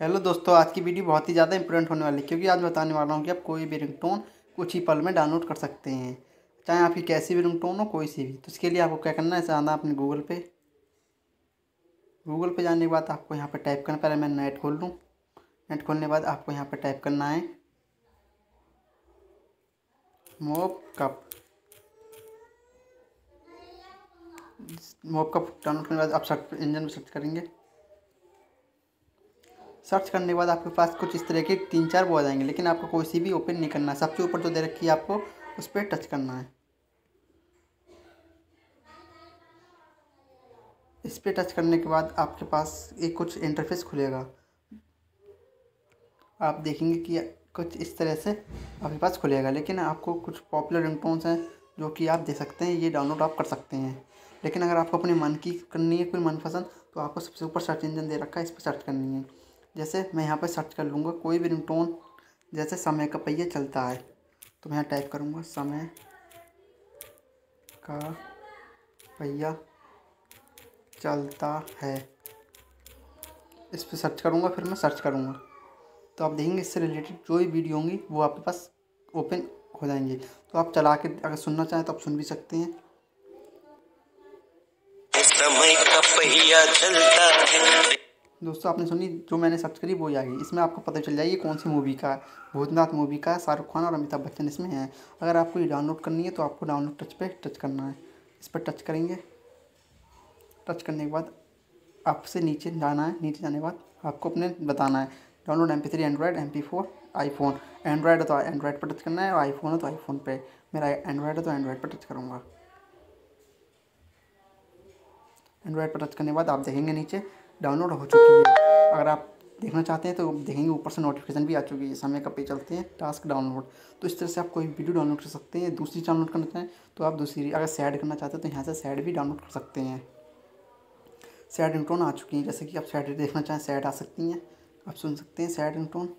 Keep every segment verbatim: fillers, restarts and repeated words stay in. Hello दोस्तों, आज की वीडियो बहुत ही ज़्यादा इंपॉर्टेंट होने वाली है क्योंकि आज बताने वाला हूँ कि आप कोई भी रिंगटोन कुछ ही पल में डाउनलोड कर सकते हैं, चाहे आपकी कैसी भी रिंगटोन हो, कोई सी भी। तो इसके लिए आपको क्या करना है, आना आपने गूगल पे गूगल पे जाने के बाद आपको यहाँ पर टाइप करना, पहले मैं नेट खोल लूँ। नेट खोलने के बाद आपको यहाँ पर टाइप करना है मोप कप। मोप कप डाउनलोड करने के बाद आप सर्च इंजन में सर्च करेंगे। सर्च करने के बाद आपके पास कुछ इस तरह के तीन चार वो आ जाएंगे, लेकिन आपको कोई सी भी ओपन नहीं करना है। सबसे ऊपर जो दे रखी है आपको उस पर टच करना है। इस पर टच करने के बाद आपके पास एक कुछ इंटरफेस खुलेगा। आप देखेंगे कि कुछ इस तरह से आपके पास खुलेगा, लेकिन आपको कुछ पॉपुलर रिंगटोन्स हैं जो कि आप दे सकते हैं, ये डाउनलोड आप कर सकते हैं। लेकिन अगर आपको अपने मन की करनी है, कोई मनपसंद, तो आपको सबसे ऊपर सर्च इंजन दे रखा है, इस पर सर्च करनी है। जैसे मैं यहाँ पर सर्च कर लूँगा कोई भी रिंगटोन, जैसे समय का पहिया चलता है, तो मैं यहाँ टाइप करूँगा समय का पहिया चलता है। इस पर सर्च करूँगा, फिर मैं सर्च करूँगा तो आप देखेंगे इससे रिलेटेड जो भी वीडियो होंगी वो आपके पास ओपन हो जाएंगे। तो आप चला के अगर सुनना चाहें तो आप सुन भी सकते हैं। समय का पहिया चलता है। दोस्तों, आपने सुनी, जो मैंने सर्च करी वो आ गई। इसमें आपको पता चल जाएगी कौन सी मूवी का है। भूतनाथ मूवी का है, शाहरुख खान और अमिताभ बच्चन इसमें हैं। अगर आपको ये डाउनलोड करनी है तो आपको डाउनलोड टच पे टच करना है। इस पर टच करेंगे। टच करने के बाद आपसे नीचे जाना है। नीचे जाने के बाद आपको अपने बताना है download M P three Android, M P four, iPhone. Android तो एंड्रॉयड पर टच करना है और आईफोन है तो आईफोन पर। मेरा एंड्रॉयड है तो एंड्रॉयड पर टच करूँगा। एंड्रॉयड पर टच करने के बाद आप देखेंगे नीचे डाउनलोड हो चुकी है। अगर आप देखना चाहते हैं तो देखेंगे ऊपर से नोटिफिकेशन भी आ चुकी है। समय का पे चलते हैं टास्क डाउनलोड। तो इस तरह से आप कोई वीडियो डाउनलोड कर सकते हैं। दूसरी डाउनलोड करना चाहें तो आप दूसरी, अगर सैड करना चाहते हैं तो यहाँ से सैड भी डाउनलोड कर सकते हैं। सैड रिंगटोन आ चुकी है, जैसे कि आप सैड देखना चाहें सैड आ सकती हैं, आप सुन सकते हैं सैड रिंगटोन।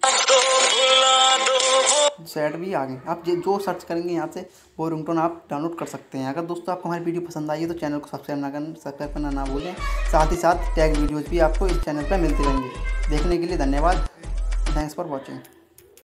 सैड भी आ गए। आप जो सर्च करेंगे यहाँ से वो रिंगटोन आप डाउनलोड कर सकते हैं। अगर दोस्तों आपको हमारी वीडियो पसंद आई है तो चैनल को सब्सक्राइब ना करें सब्सक्राइब करना ना भूलें। साथ ही साथ टैग वीडियोज़ भी आपको इस चैनल पर मिलते रहेंगे। देखने के लिए धन्यवाद। Thanks for watching.